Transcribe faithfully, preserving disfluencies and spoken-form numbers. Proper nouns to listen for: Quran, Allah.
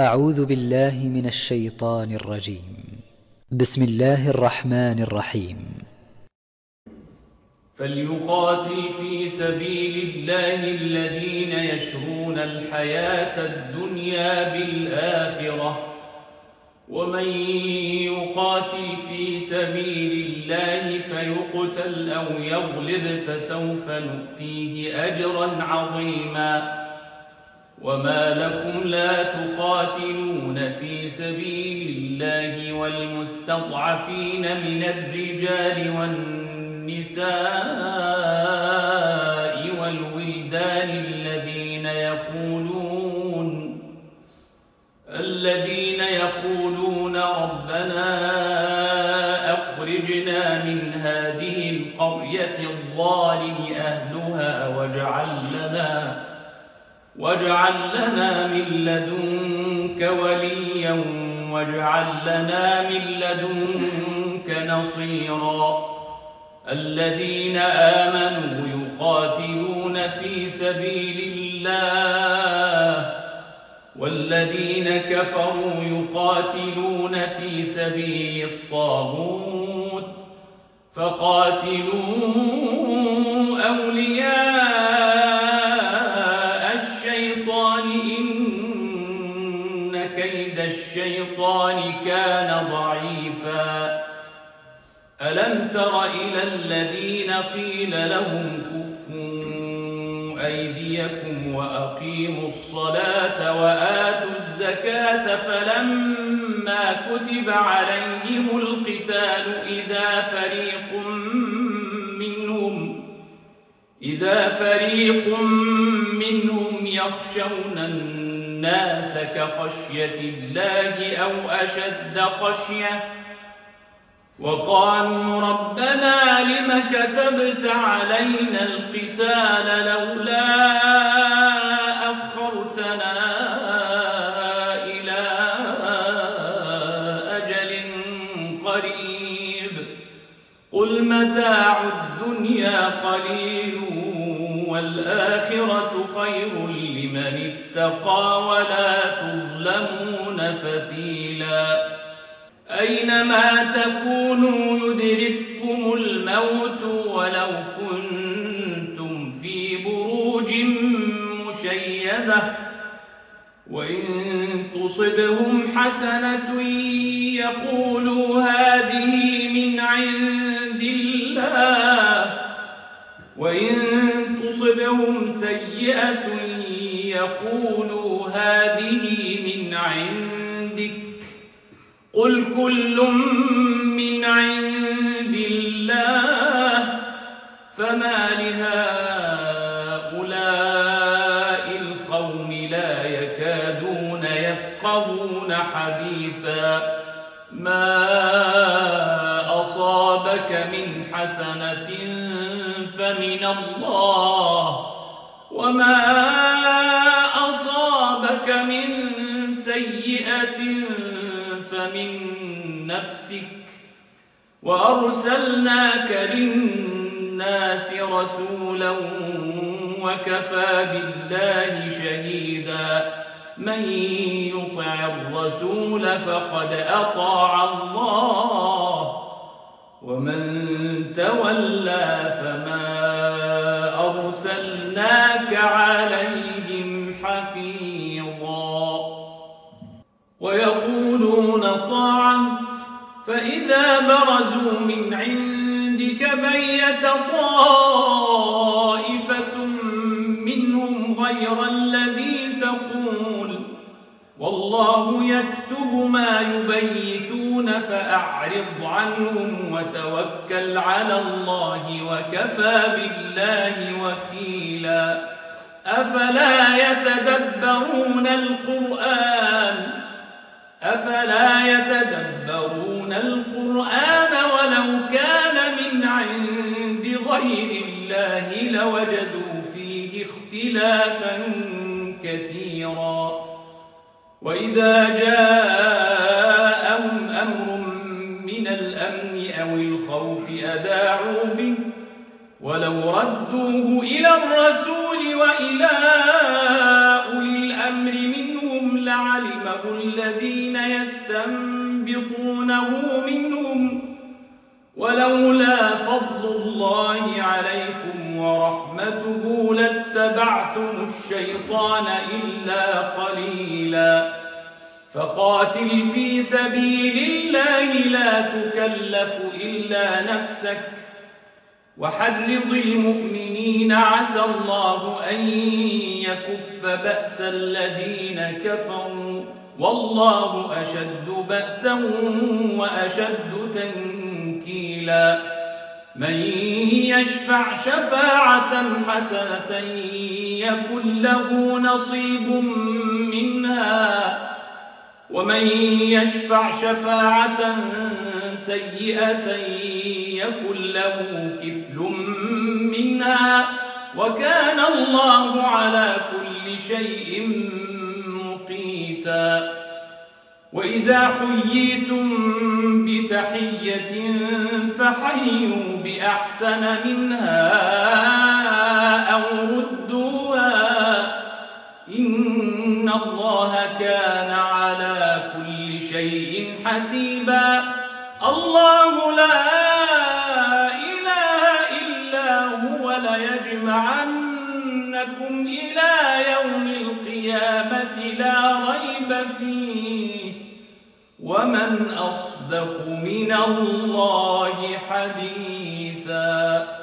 أعوذ بالله من الشيطان الرجيم. بسم الله الرحمن الرحيم. فليقاتل في سبيل الله الذين يشرون الحياة الدنيا بالآخرة ومن يقاتل في سبيل الله فيقتل أو يغلب فسوف نؤتيه أجرا عظيما. وما لكم لا تقاتلون في سبيل الله والمستضعفين من الرجال والنساء والولدان الذين يقولون الذين يقولون ربنا أخرجنا من هذه القرية الظالم أهلها واجعل لنا واجعل لنا من لدنك وليا واجعل لنا من لدنك نصيرا. الذين آمنوا يقاتلون في سبيل الله والذين كفروا يقاتلون في سبيل الطاغوت فقاتلوا أولياء الشيطان كان ضعيفا. ألم تر إلى الذين قيل لهم كفوا أيديكم وأقيموا الصلاة وآتوا الزكاة فلما كتب عليهم القتال إذا فريق منهم إذا فريق منهم يخشون الناس الناس كخشية الله أو أشد خشية وقالوا ربنا لم كتبت علينا القتال لولا أخرتنا إلى أجل قريب قل متاع الدنيا قليل والآخرة خير لمن اتقى ولا تظلمون فتيلا. أينما تكونوا يدرككم الموت ولو كنتم في بروج مشيدة وإن تصبهم حسنة يقولوا هذه من عند الله وإن تصبهم سيئة يقولوا هذه من عندك قل كل من عند الله فما لهؤلاء القوم لا يكادون يفقهون حديثا. ما أصابك من حسنة فمن الله وما أصابك من سيئة فمن نفسك وأرسلناك للناس رسولا وكفى بالله شهيدا. من يطع الرسول فقد أطاع الله ومن تولى فما أرسلناك عليهم حفيظا. ويقولون طاعة فإذا برزوا من عندك بيت طائفة منهم غير الذي تقول والله يكتب ما يبيتون فأعرض عنهم وتوكل على الله وكفى بالله وكيلا. أفلا يتدبرون القرآن أفلا يتدبرون القرآن ولو كان من عند غير الله لوجدوا فيه اختلافا كثيرا. وإذا جاءهم أمر من الأمن أو الخوف أذاعوا به ولو ردوه إلى الرسول وإلى أولي الأمر منهم لعلمه الذين يستنبطونه منهم، ولولا فضل الله عليكم ورحمته لاتبعتم الشيطان إلا قليلا. فقاتل في سبيل الله لا تكلف إلا نفسك، وحرض المؤمنين عسى الله أن يكف بأس الذين كفروا، والله أشد بأسا وأشد تنكيلا. من يشفع شفاعة حسنة يكن له نصيب منها، ومن يشفع شفاعة سيئة يكن له كفل منها، وكان الله على كل شيء مقيتا. وإذا حييتم بتحية فحيوا بأحسن منها أو ردوها، إن الله كان على كل شيء حسيبا. الله لا إله إلا هو، ليجمعنكم إلى يوم القيامة لا ريب فيه، ومن أصدق من الله حديثا.